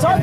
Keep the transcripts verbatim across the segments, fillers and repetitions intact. ¡Sal,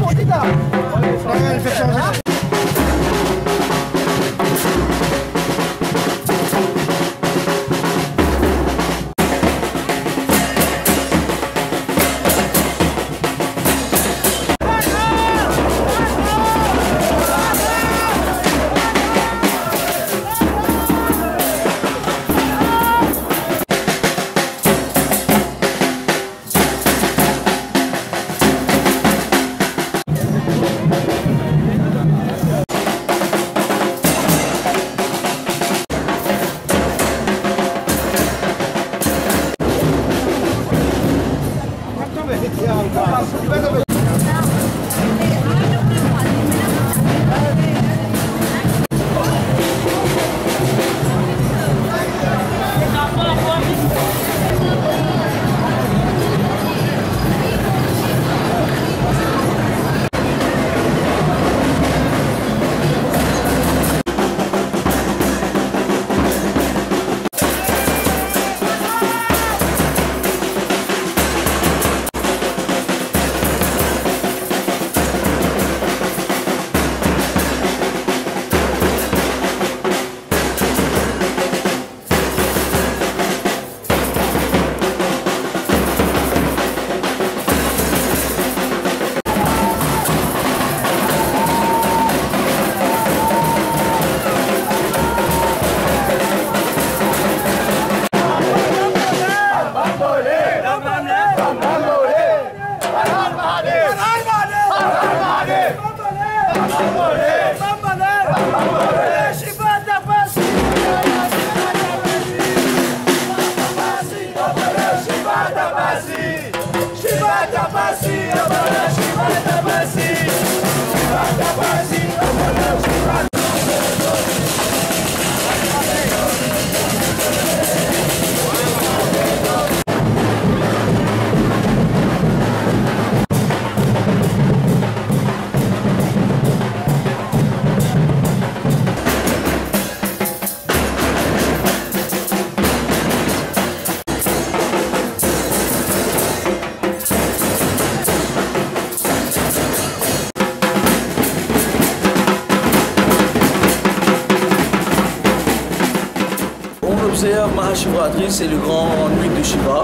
Maha Shivaratree, c'est le grand nuit de Shiva.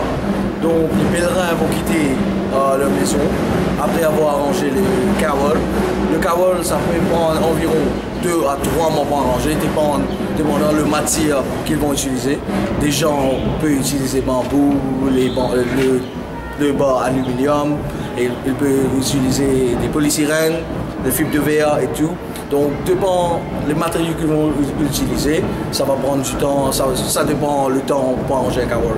Donc les pèlerins vont quitter euh, leur maison après avoir arrangé les kawal. Le kawal, ça peut prendre environ deux à trois mois pour arranger, dépendant, dépendant le matière qu'ils vont utiliser. Des gens peuvent utiliser bambou, les, le, le bas aluminium, et ils peuvent utiliser des polysirènes, des fibres de verre et tout. Donc, dépend les matériaux qu'ils vont utiliser, ça va prendre du temps, ça, ça dépend le temps pour arranger un kawal.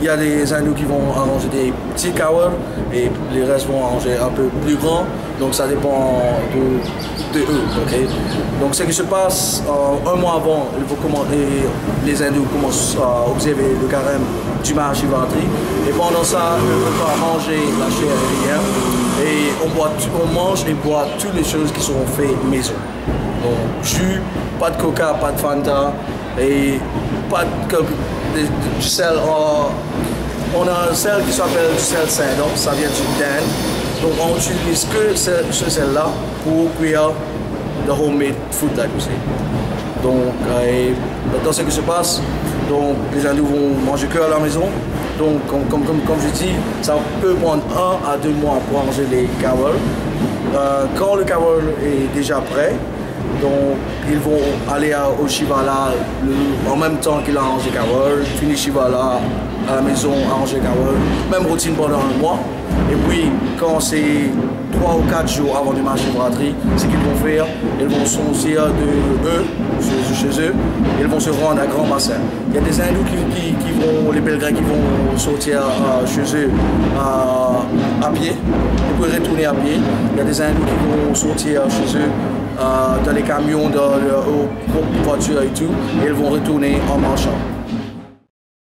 Il y a des hindous qui vont arranger des petits kawal et les restes vont arranger un peu plus grand, donc ça dépend de, de eux. Okay? Donc, ce qui se passe euh, un mois avant, il faut commander, les hindous commencent à observer le carême du Maha Shivaratree et pendant ça, on va arranger la chair arrière. Et on, boit, on mange et boit toutes les choses qui seront faites maison. Donc jus, pas de coca, pas de Fanta, et pas de, de, de, de sel. Euh, on a un sel qui s'appelle du sel sain, donc ça vient du Dinde. Donc on utilise que ce, ce sel-là pour cuire le homemade food like aussi. Donc euh, dans ce qui se passe, donc, les hindous vont manger que à la maison. Donc, comme, comme, comme, comme je dis, ça peut prendre un à deux mois pour arranger les kawal. Euh, quand le kawal est déjà prêt, donc ils vont aller à, au Shivala le, en même temps qu'il a arrangé kawal, finir Shivala à la maison, arranger kawal, même routine pendant un mois. Et puis, quand c'est trois ou quatre jours avant le Maha Shivaratree, ce qu'ils vont faire, ils vont sortir de eux, chez eux, ils vont se rendre à Grand-Bassin. Il y a des hindous qui, qui, qui vont, les pèlerins qui vont sortir euh, chez eux euh, à pied, ils peuvent retourner à pied. Il y a des hindous qui vont sortir chez eux euh, dans les camions, dans leurs propres voitures et tout, et ils vont retourner en marchant.